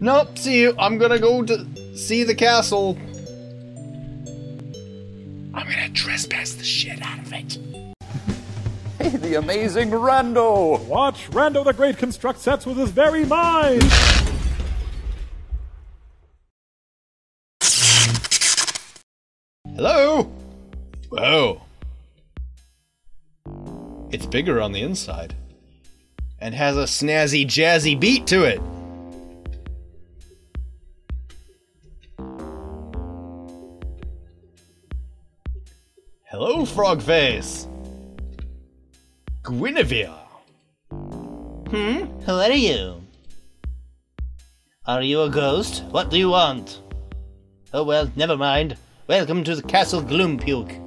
Nope, see you. I'm gonna go to see the castle. I'm gonna trespass the shit out of it. Hey, the amazing Rando! Watch Rando the Great construct sets with his very mind! Hello? Whoa. It's bigger on the inside. And has a snazzy, jazzy beat to it. Hello, Frogface! Guinevere! Who are you? Are you a ghost? What do you want? Oh well, never mind. Welcome to the Castle Gloompuke.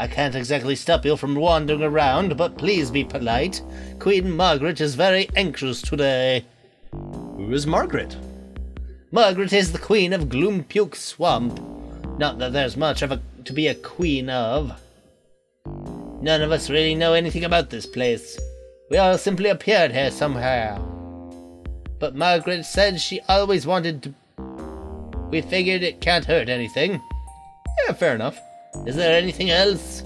I can't exactly stop you from wandering around, but please be polite. Queen Margaret is very anxious today. Who is Margaret? Margaret is the Queen of Gloompuke Swamp. Not that there's much of to be a queen of. None of us really know anything about this place. We all simply appeared here somehow. But Margaret said she always wanted to... We figured it can't hurt anything. Yeah, fair enough. Is there anything else?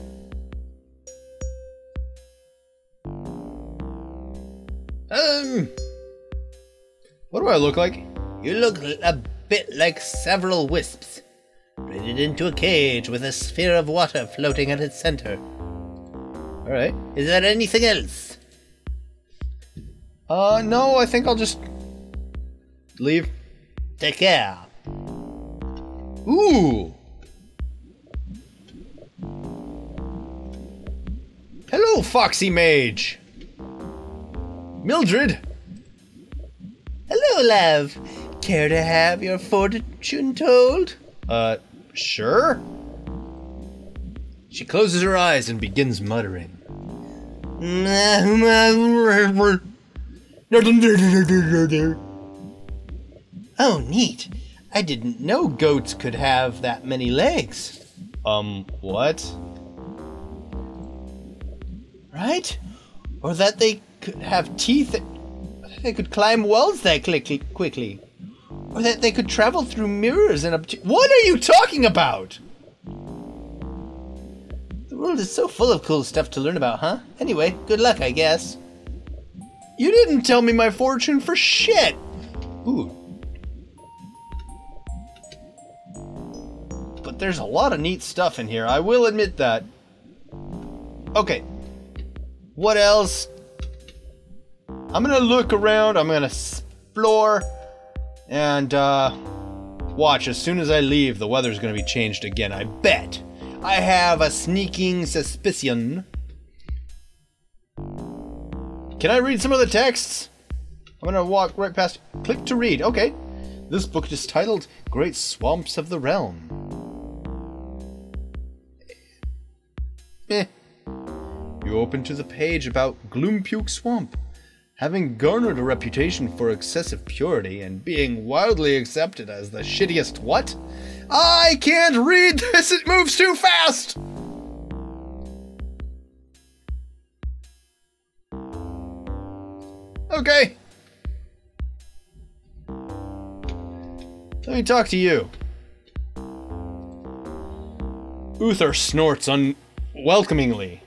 What do I look like? You look a bit like several wisps, braided into a cage with a sphere of water floating at its center. Alright. Is there anything else? No, I think I'll just leave. Take care. Ooh! Hello, Foxy Mage! Mildred! Hello, love! Care to have your fortune told? Sure? She closes her eyes and begins muttering. Oh, neat. I didn't know goats could have that many legs. What? Right? Or that they could have teeth, that they could climb walls that quickly. Or that they could travel through mirrors and what are you talking about? The world is so full of cool stuff to learn about, huh? Anyway, good luck, I guess. You didn't tell me my fortune for shit! Ooh. But there's a lot of neat stuff in here, I will admit that. Okay. What else? I'm gonna look around, I'm gonna explore, and watch. As soon as I leave, the weather's gonna be changed again, I bet. I have a sneaking suspicion. Can I read some of the texts? I'm gonna walk right past. Click to read, okay. This book is titled Great Swamps of the Realm. Eh. You open to the page about Gloompuke Swamp. Having garnered a reputation for excessive purity and being wildly accepted as the shittiest what? I can't read this! It moves too fast! Okay. Let me talk to you. Uther snorts unwelcomingly.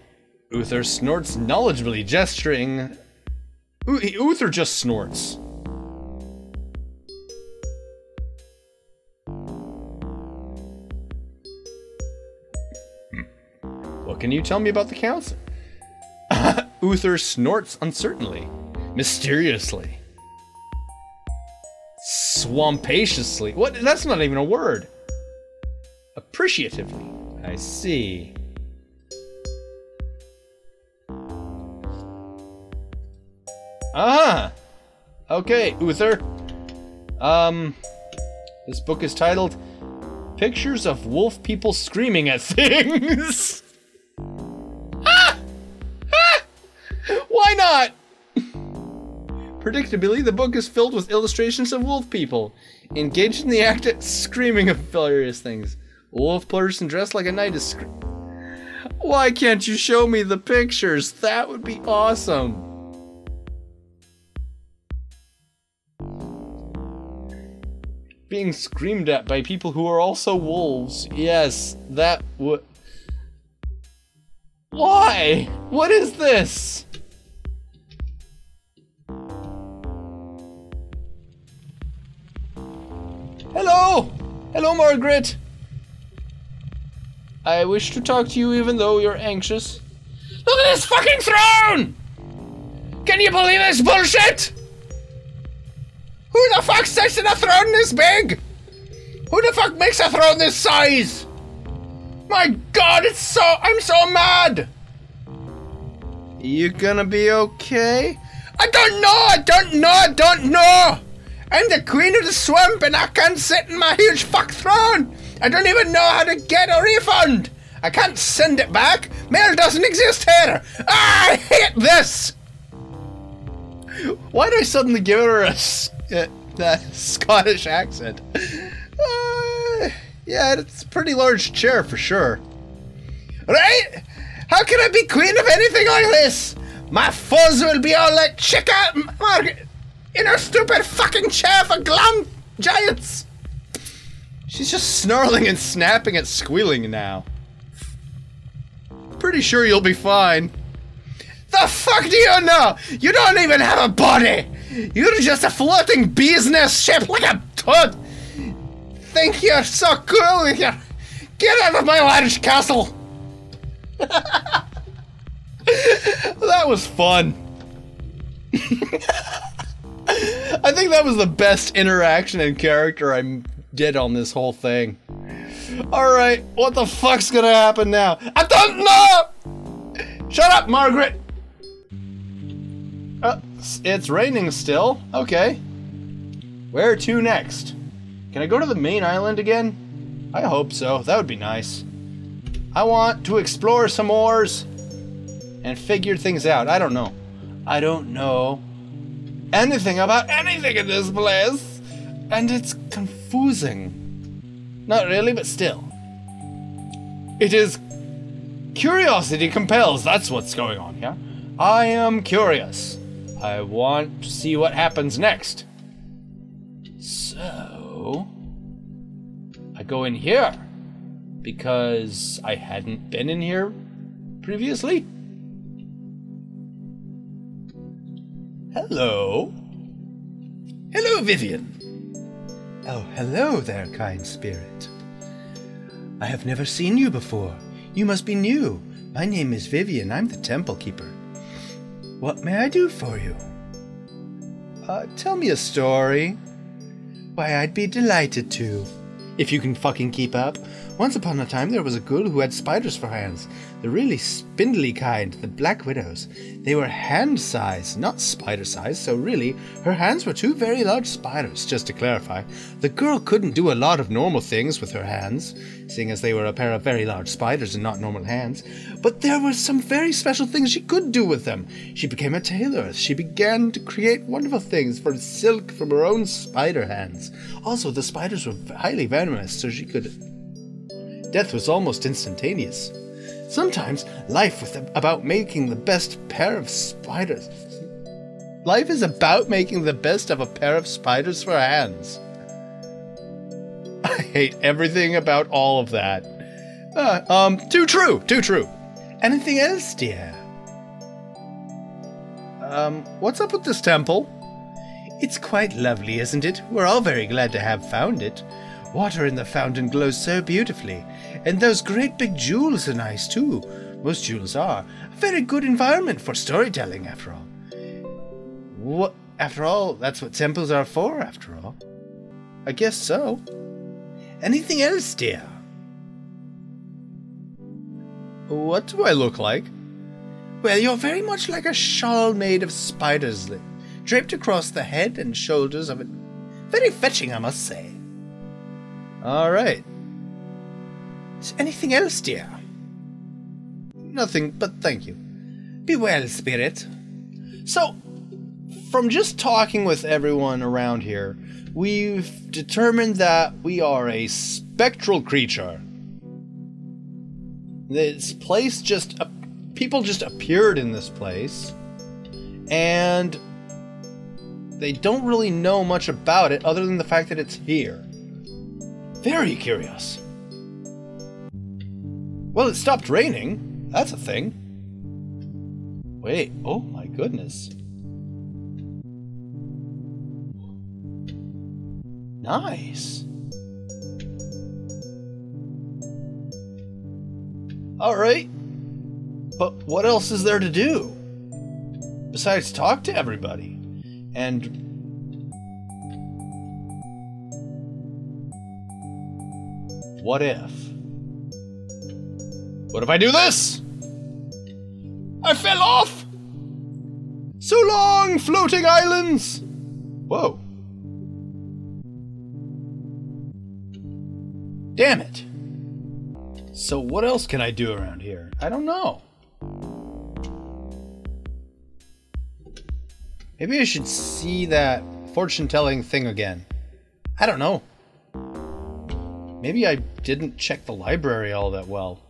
Uther snorts knowledgeably, gesturing. Uther just snorts. What can you tell me about the council? Uther snorts uncertainly, mysteriously, swampaciously. What? That's not even a word. Appreciatively. I see. Ah! Okay, Uther. This book is titled Pictures of Wolf People Screaming at Things. Ah! Ah! Why not? Predictably, the book is filled with illustrations of wolf people engaged in the act of screaming at various things. Wolf person dressed like a knight is screaming. Why can't you show me the pictures? That would be awesome. being screamed at by people who are also wolves. Yes, that would... Why? What is this? Hello! Hello, Margaret! I wish to talk to you even though you're anxious. Look at this fucking throne! Can you believe this bullshit? Who the fuck sits in a throne this big? Who the fuck makes a throne this size? My God, it's so... I'm so mad! You gonna be okay? I don't know! I don't know! I don't know! I'm the queen of the swamp and I can't sit in my huge fuck throne! I don't even know how to get a refund! I can't send it back! Mail doesn't exist here! I hate this! Why did I suddenly give her a Scottish accent? Yeah, it's a pretty large chair for sure. Right? How can I be queen of anything like this? My foes will be all like chick out Margaret in her stupid fucking chair for glam giants! She's just snarling and snapping and squealing now. Pretty sure you'll be fine. The fuck do you know? You don't even have a body! You're just a floating business ship like a toad! Think you're so cool with your... Get out of my large castle! That was fun. I think that was the best interaction and character I did on this whole thing. Alright, what the fuck's gonna happen now? I don't know! Shut up, Margaret! It's raining still. Okay. Where to next? Can I go to the main island again? I hope so. That would be nice. I want to explore some more and figure things out. I don't know. I don't know anything about anything in this place. And it's confusing. Not really, but still. It is... Curiosity compels. That's what's going on here. I am curious. I want to see what happens next. So... I go in here. Because I hadn't been in here previously. Hello. Hello, Vivian. Oh, hello there, kind spirit. I have never seen you before. You must be new. My name is Vivian. I'm the temple keeper. What may I do for you? Tell me a story. Why, I'd be delighted to. If you can fucking keep up. Once upon a time, there was a girl who had spiders for hands. The really spindly kind, the black widows. They were hand-sized, not spider-sized, so really, her hands were two very large spiders, just to clarify. The girl couldn't do a lot of normal things with her hands, seeing as they were a pair of very large spiders and not normal hands. But there were some very special things she could do with them. She became a tailor. She began to create wonderful things from silk from her own spider hands. Also, the spiders were highly venomous, so she could... Death was almost instantaneous. Sometimes life was about making the best pair of spiders. Life is about making the best of a pair of spiders for hands. I hate everything about all of that. Too true, too true. Anything else, dear? What's up with this temple? It's quite lovely, isn't it? We're all very glad to have found it. Water in the fountain glows so beautifully, and those great big jewels are nice too. Most jewels are. A very good environment for storytelling, after all. What? After all, that's what temples are for, after all. I guess so. Anything else, dear? What do I look like? Well, you're very much like a shawl made of spider's silk, draped across the head and shoulders of it. Very fetching, I must say. Alright. Anything else, dear? Nothing, but thank you. Be well, spirit. So, from just talking with everyone around here, we've determined that we are a spectral creature. This place just... people just appeared in this place. And... they don't really know much about it, other than the fact that it's here. Very curious. Well, it stopped raining. That's a thing. Wait, oh my goodness. Nice. All right. But what else is there to do? Besides talk to everybody. And... what if? What if I do this? I fell off! So long, floating islands! Whoa. Damn it. So what else can I do around here? I don't know. Maybe I should see that fortune-telling thing again. I don't know. Maybe I didn't check the library all that well.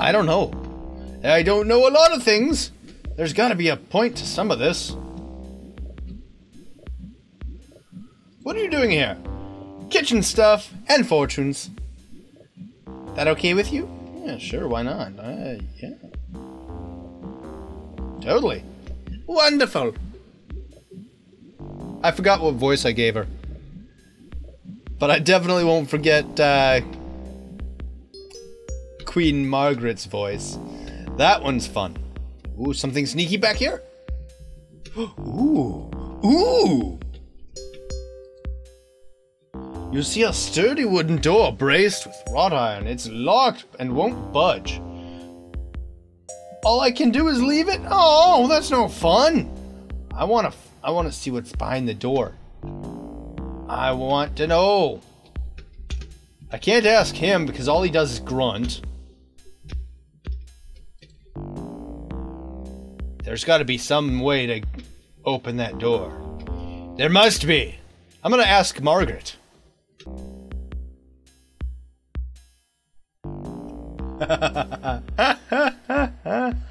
I don't know. I don't know a lot of things. There's got to be a point to some of this. What are you doing here? Kitchen stuff and fortunes. That okay with you? Yeah, sure, why not? Yeah. Totally. Wonderful. I forgot what voice I gave her. But I definitely won't forget Queen Margaret's voice. That one's fun. Ooh, something sneaky back here. Ooh. Ooh! You see a sturdy wooden door braced with wrought iron. It's locked and won't budge. All I can do is leave it? Oh, that's no fun. I want to see what's behind the door. I want to know. I can't ask him because all he does is grunt. There's got to be some way to open that door. There must be. I'm going to ask Margaret.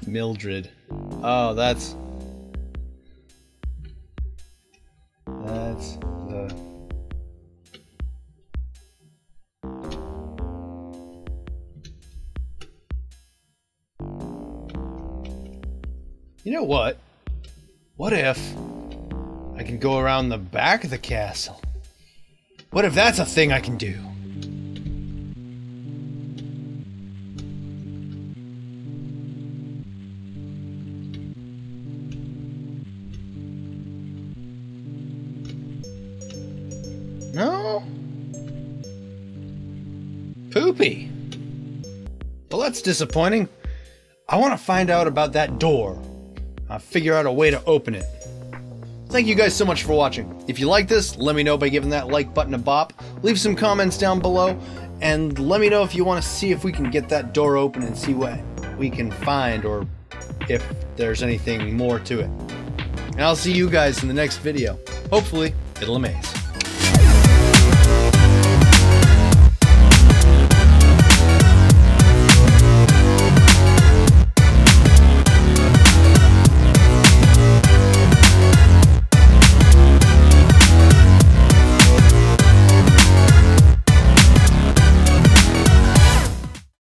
Mildred. Oh, that's the... You know what? What if I can go around the back of the castle? What if that's a thing I can do? No? Poopy. Well, that's disappointing. I want to find out about that door. I'll figure out a way to open it. Thank you guys so much for watching. If you like this, let me know by giving that like button a bop. Leave some comments down below, and let me know if you want to see if we can get that door open and see what we can find, or if there's anything more to it. And I'll see you guys in the next video. Hopefully, it'll amaze.